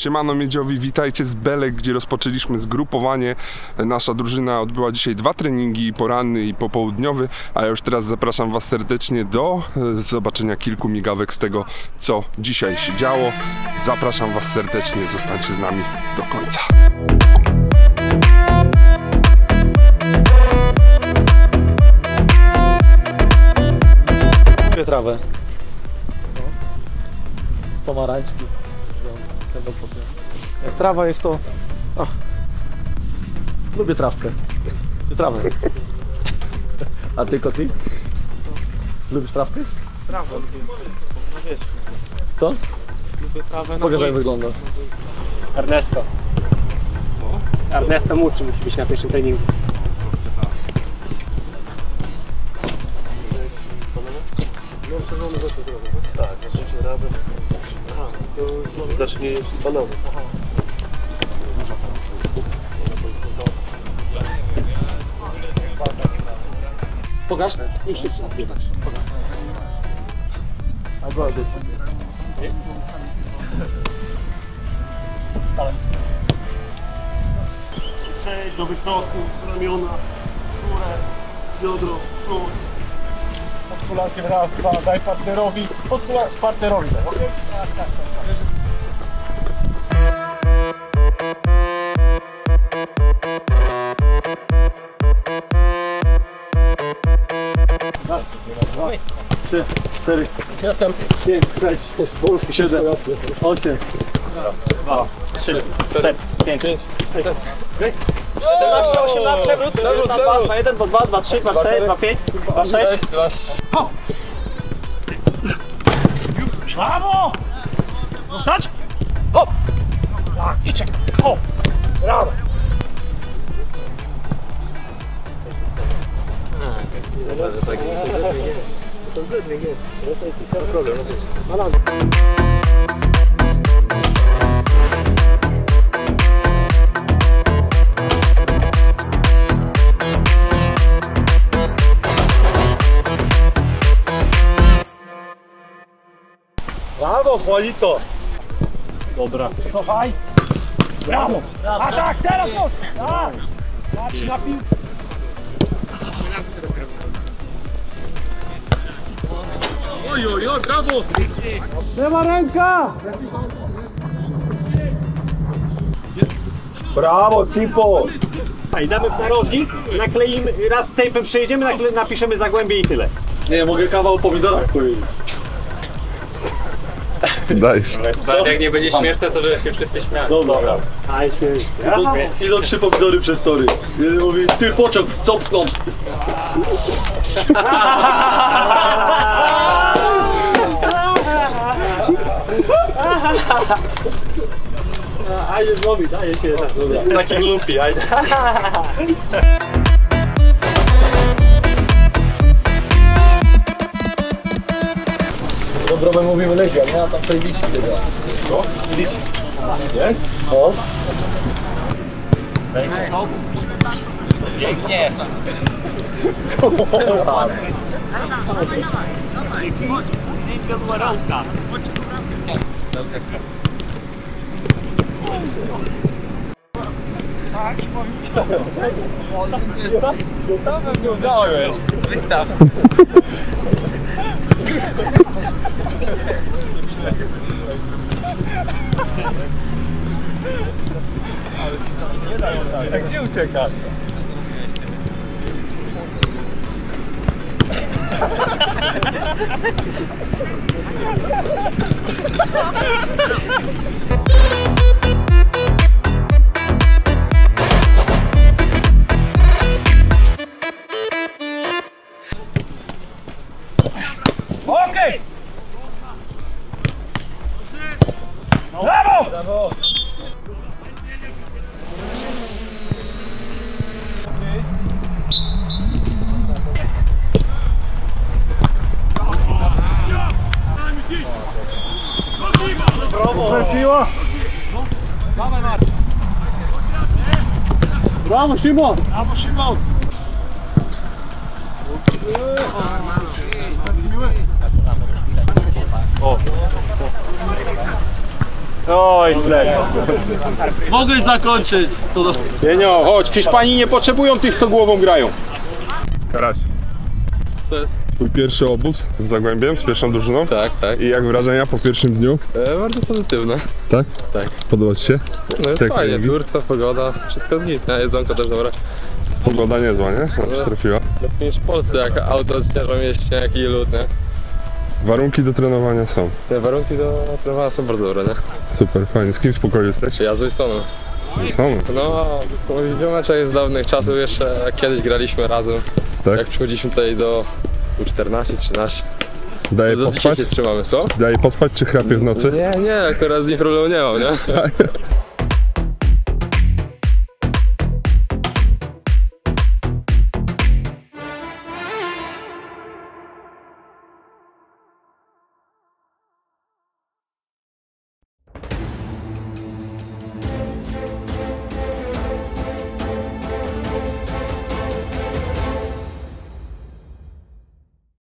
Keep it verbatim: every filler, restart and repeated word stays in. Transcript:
Siemano Miedziowi, witajcie z Belek, gdzie rozpoczęliśmy zgrupowanie. Nasza drużyna odbyła dzisiaj dwa treningi, poranny i popołudniowy, a ja już teraz zapraszam Was serdecznie do zobaczenia kilku migawek z tego, co dzisiaj się działo. Zapraszam Was serdecznie, zostańcie z nami do końca. Trawę. Pomarańczki. Jak trawa jest, to o, lubię trawkę. Trawę. A ty, Koci? Lubisz trawkę? Trawę lubię. No wiesz. Co? Lubię trawę. Pokaż, jak wygląda. Ernesto. Ernesto Młodszy musi być na pierwszym treningu. Tak, zaczniemy razem. Zacznie panowy. Pokaż? Nie szybciej odbiegać. A była decyzja. Dalej. Przejdź do wykroku, ramiona, skórę, biodro, przód. Pod kulankiem raz, dwa, daj partnerowi, pod kulankiem partnerowi, ok? Tak, tak, tak. Raz, dwa, trzy, cztery, pięć, sześć, siedem, osiem, dwa, trzy, cztery, pięć, sześć, siedemnaście, osiemnaście, przewrót, dwa, dwa, jeden, dwa, dwa, trzy, dwa, cztery, dwa, pięć, dwa, sześć, ho! Brawo! Zostać? Hop! Tak, i czekaj, hop! Brawo! Dobrze, tak jest. To jest problem. Brawo, Polito! Dobra. Cofaj! Brawo! A tak, teraz to! Tak! Patrz na piłkę! Oj, oj, oj, brawo! Lewa ręka! Brawo, Cipo! Damy w narożnik, nakleimy, raz z tejpem przejedziemy, nakle, napiszemy Zagłębie i tyle. Nie, mogę kawał pomidora powiedzieć. Dajesz. Jak nie będzie śmieszne, to że się wszyscy śmiali. No dobra. Idą trzy pomidory przez tory. Jeden mówi, ty pociąg, co pchną? A nie złowi, daje się. Taki głupi, ajde. Dobrze, my mówimy legia, nie? A tam tej liści biega. Co? Liści. Jest? O. Pięknie. Tak, wystaw. Ale ci sami nie dają dalej. A gdzie uciekasz? Okej! Brawo! Brawo! Brawo! Brawo, Szymon! Brawo, Szymon! O! Oj, źle. Mogłeś zakończyć. Pienio, chodź, Hiszpanii nie potrzebują tych, co głową grają. Karaś. Co jest? Twój pierwszy obóz z Zagłębiem, z pierwszą drużyną. Tak, tak. I jak wrażenia po pierwszym dniu? E, bardzo pozytywne. Tak? Tak. Podoba ci się? No jest tak fajnie, Turcja, pogoda, wszystko zgit. Jedzonko też dobre. Pogoda niezła, nie? No, no, trafiła. Lepiej niż w Polsce, jak auto w mieście, jak i lód, nie? Warunki do trenowania są. Te warunki do trenowania są bardzo dobre, nie? Super, fajnie. Z kim w pokoju jesteś? Ja z Wilsonem. Z Wilsonem? No, widziałem jest z dawnych czasów jeszcze, kiedyś graliśmy razem. Tak? Jak przychodziliśmy tutaj do czternaście, trzynaście. Daje pospać? Trzymamy, co? Daje pospać czy chrapie w nocy? Nie, nie, akurat z nim problemu nie mam, nie?